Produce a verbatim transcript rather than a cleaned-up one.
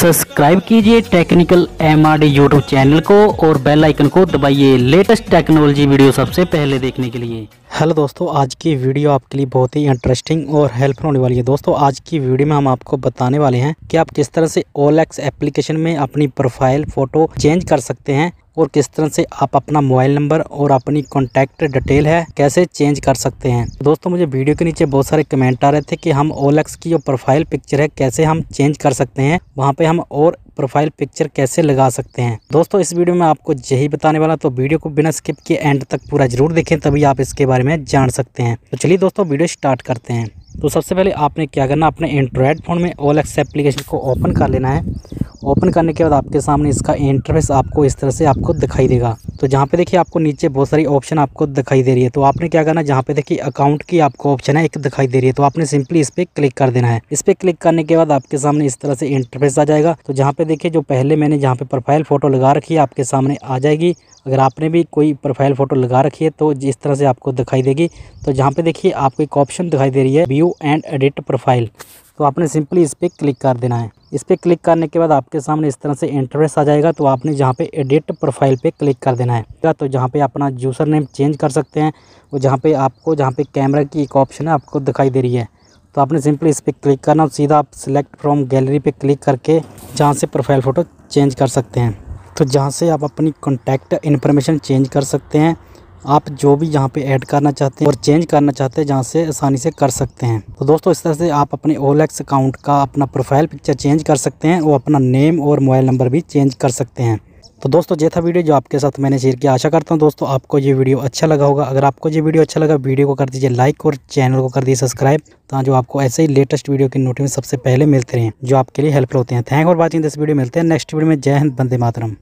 Subscribe कीजिए technical MRD YouTube channel को और बेल आइकन को दबाइए लेटेस्ट टेक्नोलॉजी वीडियो सबसे पहले देखने के लिए। हेलो दोस्तों, आज की वीडियो आपके लिए बहुत ही इंटरेस्टिंग और हेल्पफुल होने वाली है। दोस्तों, आज की वीडियो में हम आपको बताने वाले हैं कि आप किस तरह से O L X एप्लीकेशन में अपनी प्रोफाइल फ़ोटो चेंज कर सकते हैं और किस तरह से आप अपना मोबाइल नंबर और अपनी कॉन्टैक्ट डिटेल है कैसे चेंज कर सकते हैं। दोस्तों, मुझे वीडियो के नीचे बहुत सारे कमेंट आ रहे थे कि हम O L X की जो प्रोफाइल पिक्चर है कैसे हम चेंज कर सकते हैं, वहाँ पे हम और प्रोफाइल पिक्चर कैसे लगा सकते हैं। दोस्तों, इस वीडियो में आपको यही बताने वाला, तो वीडियो को बिना स्किप किए एंड तक पूरा जरूर देखें, तभी आप इसके बारे में जान सकते हैं। तो चलिए दोस्तों, वीडियो स्टार्ट करते हैं। तो सबसे पहले आपने क्या करना, अपने एंड्रॉयड फ़ोन में O L X एप्लीकेशन को ओपन कर लेना है। ओपन करने के बाद आपके सामने इसका इंटरफेस आपको इस तरह से आपको दिखाई देगा। तो जहाँ पे देखिए आपको नीचे बहुत सारी ऑप्शन आपको दिखाई दे रही है। तो आपने क्या करना, जहाँ पे देखिए अकाउंट की आपको ऑप्शन है एक दिखाई दे रही है, तो आपने सिंपली इस पर क्लिक कर देना है। इस पर क्लिक करने के बाद आपके सामने इस तरह से इंटरफेस आ जाएगा। तो जहाँ पे देखिए जो पहले मैंने जहाँ पे प्रोफाइल फ़ोटो लगा रखी है आपके सामने आ जाएगी। अगर आपने भी कोई प्रोफाइल फ़ोटो लगा रखी है तो इस तरह से आपको दिखाई देगी। तो जहाँ पे देखिए आपको एक ऑप्शन दिखाई दे रही है व्यू एंड एडिट प्रोफाइल, तो आपने सिंपली इस पर क्लिक कर देना है। इस पर क्लिक करने के बाद आपके सामने इस तरह से इंटरफेस आ जाएगा। तो आपने जहाँ पे एडिट प्रोफाइल पे क्लिक कर देना है। तो जहाँ पे अपना यूज़र नेम चेंज कर सकते हैं, और जहाँ पे आपको जहाँ पे कैमरा की एक ऑप्शन है आपको दिखाई दे रही है, तो आपने सिंपली इस पर क्लिक करना। सीधा आप सिलेक्ट फ्रॉम गैलरी पे क्लिक करके जहाँ से प्रोफाइल फ़ोटो चेंज कर सकते हैं। तो जहाँ से आप अपनी कॉन्टैक्ट इन्फॉर्मेशन चेंज कर सकते हैं। आप जो भी यहाँ पे ऐड करना चाहते हैं और चेंज करना चाहते हैं जहाँ से आसानी से कर सकते हैं। तो दोस्तों, इस तरह से आप अपने O L X अकाउंट का अपना प्रोफाइल पिक्चर चेंज कर सकते हैं और अपना नेम और मोबाइल नंबर भी चेंज कर सकते हैं। तो दोस्तों, ये था वीडियो जो आपके साथ मैंने शेयर किया। आशा करता हूँ दोस्तों आपको ये वीडियो अच्छा लगा होगा। अगर आपको ये वीडियो अच्छा लगा, वीडियो को कर दीजिए लाइक और चैनल को कर दीजिए सब्सक्राइब, ताकि जो आपको ऐसे ही लेटेस्ट वीडियो के नोटिफिकेशन सबसे पहले मिलते रहें जो आपके लिए हेल्पफुल होते हैं। Thank for watching this video. मिलते हैं नेक्स्ट वीडियो में। जय हिंद, वंदे मातरम।